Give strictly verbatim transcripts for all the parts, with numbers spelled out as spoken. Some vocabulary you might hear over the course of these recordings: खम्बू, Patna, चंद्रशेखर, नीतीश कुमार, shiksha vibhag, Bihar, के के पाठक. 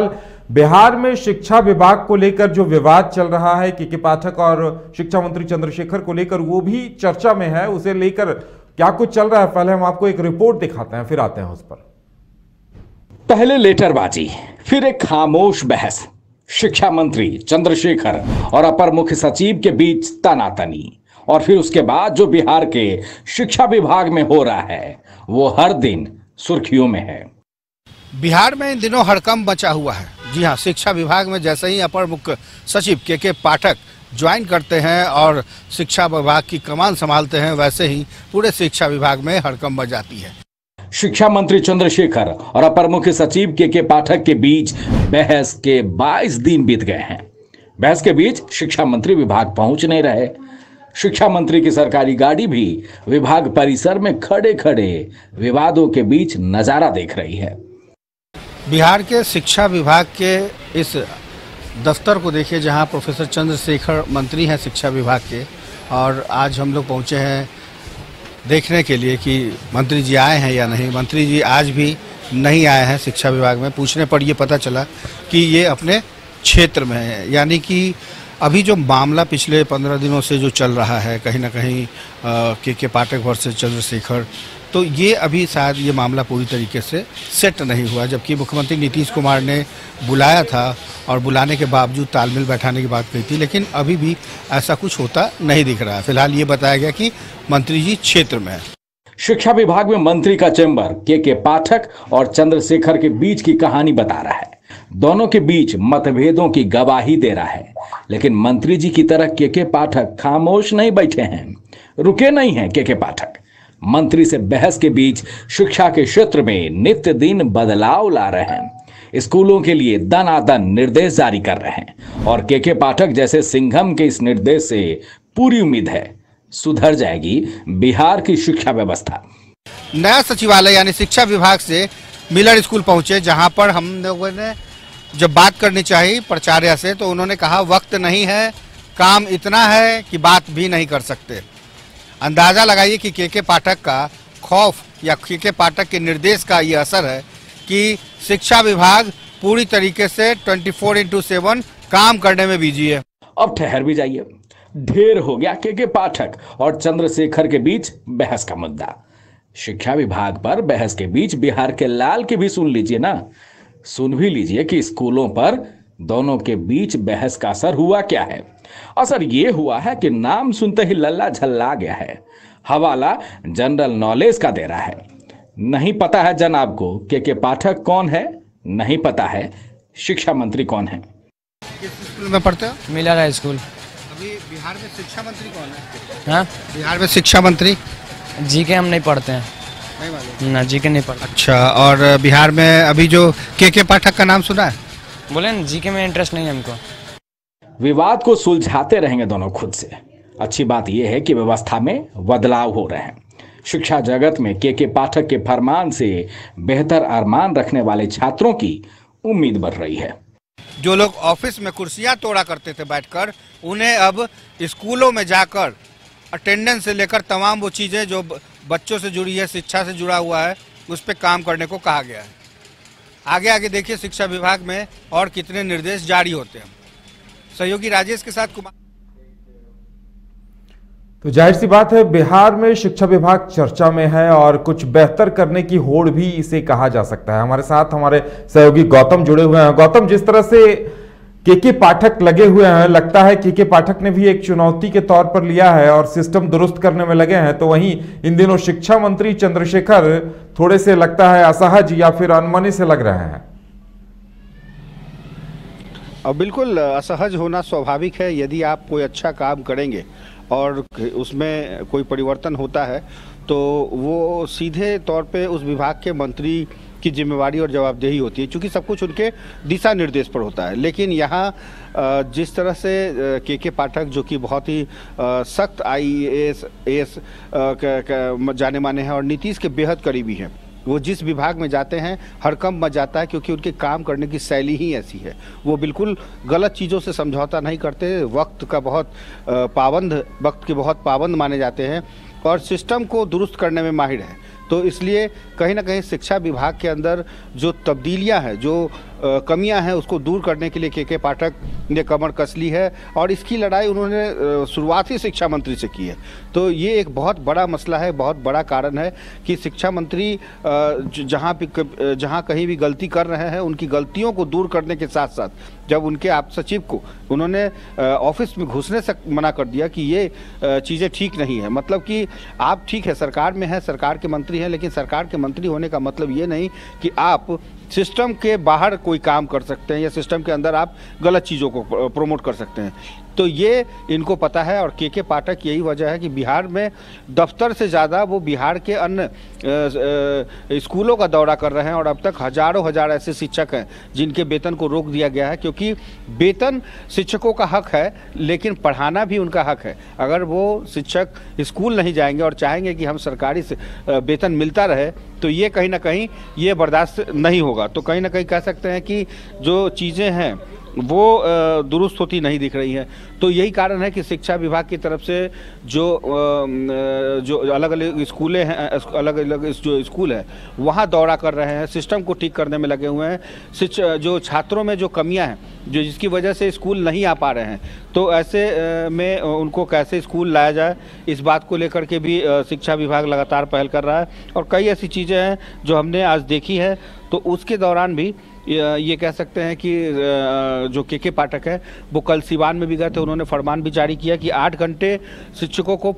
बिहार में शिक्षा विभाग को लेकर जो विवाद चल रहा है, के के पाठक और शिक्षा मंत्री चंद्रशेखर को लेकर, वो भी चर्चा में है। उसे लेकर क्या कुछ चल रहा है, पहले हम आपको एक रिपोर्ट दिखाते हैं, फिर आते हैं उस पर। पहले लेटरबाजी, फिर एक खामोश बहस। शिक्षा मंत्री चंद्रशेखर और अपर मुख्य सचिव के बीच तनातनी, और फिर उसके बाद जो बिहार के शिक्षा विभाग में हो रहा है वो हर दिन सुर्खियों में है। बिहार में इन दिनों हड़कंप मचा हुआ है। जी हाँ, शिक्षा विभाग में जैसे ही अपर मुख्य सचिव के के पाठक ज्वाइन करते हैं और शिक्षा विभाग की कमान संभालते हैं, वैसे ही पूरे शिक्षा विभाग में हड़कंप मच जाती है। शिक्षा मंत्री चंद्रशेखर और अपर मुख्य सचिव के के पाठक के बीच बहस के बाईस दिन बीत गए हैं। बहस के बीच शिक्षा मंत्री विभाग पहुंच नहीं रहे। शिक्षा मंत्री की सरकारी गाड़ी भी विभाग परिसर में खड़े खड़े विवादों के बीच नजारा देख रही है। बिहार के शिक्षा विभाग के इस दफ्तर को देखिए, जहां प्रोफेसर चंद्रशेखर मंत्री हैं शिक्षा विभाग के, और आज हम लोग पहुंचे हैं देखने के लिए कि मंत्री जी आए हैं या नहीं। मंत्री जी आज भी नहीं आए हैं शिक्षा विभाग में। पूछने पर ये पता चला कि ये अपने क्षेत्र में है, यानी कि अभी जो मामला पिछले पंद्रह दिनों से जो चल रहा है, कहीं ना कहीं के के पाठक वर्सेस चंद्रशेखर, तो ये अभी शायद ये मामला पूरी तरीके से सेट नहीं हुआ। जबकि मुख्यमंत्री नीतीश कुमार ने बुलाया था और बुलाने के बावजूद तालमेल बैठाने की बात कही थी, लेकिन अभी भी ऐसा कुछ होता नहीं दिख रहा है। फिलहाल ये बताया गया कि मंत्री जी क्षेत्र में है। शिक्षा विभाग में मंत्री का चैम्बर के के पाठक और चंद्रशेखर के बीच की कहानी बता रहा है। दोनों के बीच मतभेदों की गवाही दे रहा है, लेकिन मंत्री जी की तरह के के पाठक खामोश नहीं बैठे हैं, रुके नहीं हैं। के के पाठक मंत्री से बहस के बीच शिक्षा के क्षेत्र में नित्य दिन बदलाव ला रहे हैं, स्कूलों के लिए दनादन निर्देश जारी कर रहे हैं, और के के पाठक जैसे सिंघम के इस निर्देश से पूरी उम्मीद है सुधर जाएगी बिहार की शिक्षा व्यवस्था। नया सचिवालय यानी शिक्षा विभाग से मिलर स्कूल पहुंचे, जहां पर हम लोगों ने जब बात करनी चाहिए प्राचार्य से, तो उन्होंने कहा वक्त नहीं है, काम इतना है कि बात भी नहीं कर सकते। अंदाज़ा लगाइए कि के के पाठक का खौफ या के के पाठक के निर्देश का ये असर है कि शिक्षा विभाग पूरी तरीके से चौबीस इंटू सात काम करने में बिजी है। अब ठहर भी जाइए, ढेर हो गया के के पाठक और चंद्रशेखर के बीच बहस का मुद्दा। शिक्षा विभाग पर बहस के बीच बिहार के लाल की भी सुन लीजिए ना, सुन भी लीजिए कि स्कूलों पर दोनों के बीच बहस का असर हुआ क्या है। असर ये हुआ है कि नाम सुनते ही लल्ला झल्ला गया है। हवाला जनरल नॉलेज का दे रहा है। नहीं पता है जन आपको के के पाठक कौन है, नहीं पता है शिक्षा मंत्री कौन है। किस स्कूल में पढ़ते हो? मिला रहा स्कूल। अभी बिहार में शिक्षा मंत्री कौन है? हाँ, बिहार में शिक्षा मंत्री जी के हम नहीं पढ़ते हैं, नहीं ना, जी के नहीं पढ़ते। अच्छा, और बिहार में अभी जो के के पाठक का नाम सुना है? बोले ना, जी के में इंटरेस्ट नहीं है हमको। विवाद को सुलझाते रहेंगे दोनों खुद से। अच्छी बात यह है कि व्यवस्था में बदलाव हो रहे हैं। शिक्षा जगत में के के पाठक के फरमान से बेहतर अरमान रखने वाले छात्रों की उम्मीद बढ़ रही है। जो लोग ऑफिस में कुर्सियां तोड़ा करते थे बैठकर, उन्हें अब स्कूलों में जाकर अटेंडेंस से लेकर तमाम वो चीज़ें जो बच्चों से जुड़ी है, शिक्षा से जुड़ा हुआ है, उस पर काम करने को कहा गया है। आगे आगे देखिए शिक्षा विभाग में और कितने निर्देश जारी होते हैं। सहयोगी राजेश के साथ कुमार। तो जाहिर सी बात है, बिहार में शिक्षा विभाग चर्चा में है और कुछ बेहतर करने की होड़ भी इसे कहा जा सकता है। हमारे साथ हमारे सहयोगी गौतम जुड़े हुए हैं। गौतम, जिस तरह से के के पाठक लगे हुए हैं, लगता है के के पाठक ने भी एक चुनौती के तौर पर लिया है और सिस्टम दुरुस्त करने में लगे हैं, तो वहीं इन दिनों शिक्षा मंत्री चंद्रशेखर थोड़े से लगता है असहज या फिर अनमने से लग रहे हैं। अब बिल्कुल असहज होना स्वाभाविक है। यदि आप कोई अच्छा काम करेंगे और उसमें कोई परिवर्तन होता है तो वो सीधे तौर पे उस विभाग के मंत्री की जिम्मेवारी और जवाबदेही होती है, क्योंकि सब कुछ उनके दिशा निर्देश पर होता है। लेकिन यहाँ जिस तरह से के के पाठक, जो कि बहुत ही सख्त आई ए एस जाने माने हैं और नीतीश के बेहद करीबी हैं, वो जिस विभाग में जाते हैं हड़कंप मच जाता है, क्योंकि उनके काम करने की शैली ही ऐसी है। वो बिल्कुल गलत चीज़ों से समझौता नहीं करते। वक्त का बहुत पाबंद वक्त के बहुत पाबंद माने जाते हैं और सिस्टम को दुरुस्त करने में माहिर है। तो इसलिए कहीं ना कहीं शिक्षा विभाग के अंदर जो तब्दीलियां हैं, जो कमियां हैं उसको दूर करने के लिए के के पाठक ने कमर कस ली है और इसकी लड़ाई उन्होंने शुरुआत ही शिक्षा मंत्री से की है। तो ये एक बहुत बड़ा मसला है, बहुत बड़ा कारण है कि शिक्षा मंत्री जहाँ जहाँ कहीं भी गलती कर रहे हैं उनकी गलतियों को दूर करने के साथ साथ जब उनके आप सचिव को उन्होंने ऑफिस में घुसने से मना कर दिया कि ये चीज़ें ठीक नहीं है। मतलब कि आप ठीक है सरकार में है, सरकार के मंत्री हैं, लेकिन सरकार के मंत्री होने का मतलब ये नहीं कि आप सिस्टम के बाहर कोई काम कर सकते हैं या सिस्टम के अंदर आप गलत चीज़ों को प्रोमोट कर सकते हैं। तो ये इनको पता है और के के पाठक यही वजह है कि बिहार में दफ्तर से ज़्यादा वो बिहार के अन्य स्कूलों का दौरा कर रहे हैं और अब तक हजारों हज़ार ऐसे शिक्षक हैं जिनके वेतन को रोक दिया गया है, क्योंकि वेतन शिक्षकों का हक है लेकिन पढ़ाना भी उनका हक है। अगर वो शिक्षक स्कूल नहीं जाएंगे और चाहेंगे कि हम सरकारी वेतन मिलता रहे तो ये कहीं ना कहीं ये बर्दाश्त नहीं होगा। तो कहीं ना कहीं कह सकते हैं कि जो चीज़ें हैं वो दुरुस्त होती नहीं दिख रही है। तो यही कारण है कि शिक्षा विभाग की तरफ से जो जो अलग अलग स्कूलें हैं, अलग अलग जो स्कूल है वहाँ दौरा कर रहे हैं, सिस्टम को ठीक करने में लगे हुए हैं। जो छात्रों में जो कमियां हैं जो जिसकी वजह से स्कूल नहीं आ पा रहे हैं, तो ऐसे में उनको कैसे स्कूल लाया जाए इस बात को लेकर के भी शिक्षा विभाग लगातार पहल कर रहा है और कई ऐसी चीज़ें हैं जो हमने आज देखी है। तो उसके दौरान भी ये कह सकते हैं कि जो के के पाठक है वो कल सीवान में भी गए थे, उन्होंने फरमान भी जारी किया कि आठ घंटे शिक्षकों को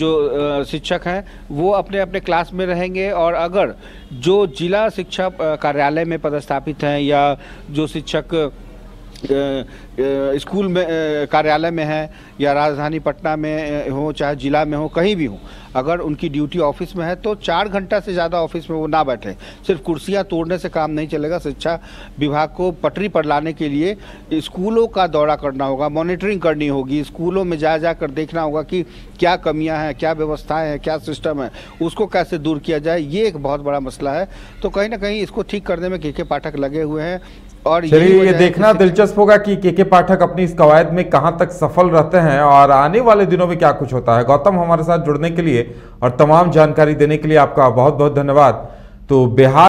जो शिक्षक हैं वो अपने अपने क्लास में रहेंगे और अगर जो जिला शिक्षा कार्यालय में पदस्थापित हैं या जो शिक्षक स्कूल में कार्यालय में है या राजधानी पटना में हो चाहे जिला में हो कहीं भी हो, अगर उनकी ड्यूटी ऑफिस में है तो चार घंटा से ज़्यादा ऑफिस में वो ना बैठे। सिर्फ कुर्सियां तोड़ने से काम नहीं चलेगा, शिक्षा विभाग को पटरी पर लाने के लिए स्कूलों का दौरा करना होगा, मॉनिटरिंग करनी होगी, स्कूलों में जा जा कर देखना होगा कि क्या कमियां हैं, क्या व्यवस्थाएं हैं, क्या सिस्टम है, उसको कैसे दूर किया जाए। ये एक बहुत बड़ा मसला है। तो कहीं ना कहीं इसको ठीक करने में के के पाठक लगे हुए हैं और चलिए ये देखना दिलचस्प होगा कि के के पाठक अपनी इस कवायद में कहां तक सफल रहते हैं और आने वाले दिनों में क्या कुछ होता है। गौतम, हमारे साथ जुड़ने के लिए और तमाम जानकारी देने के लिए आपका बहुत बहुत धन्यवाद। तो बिहार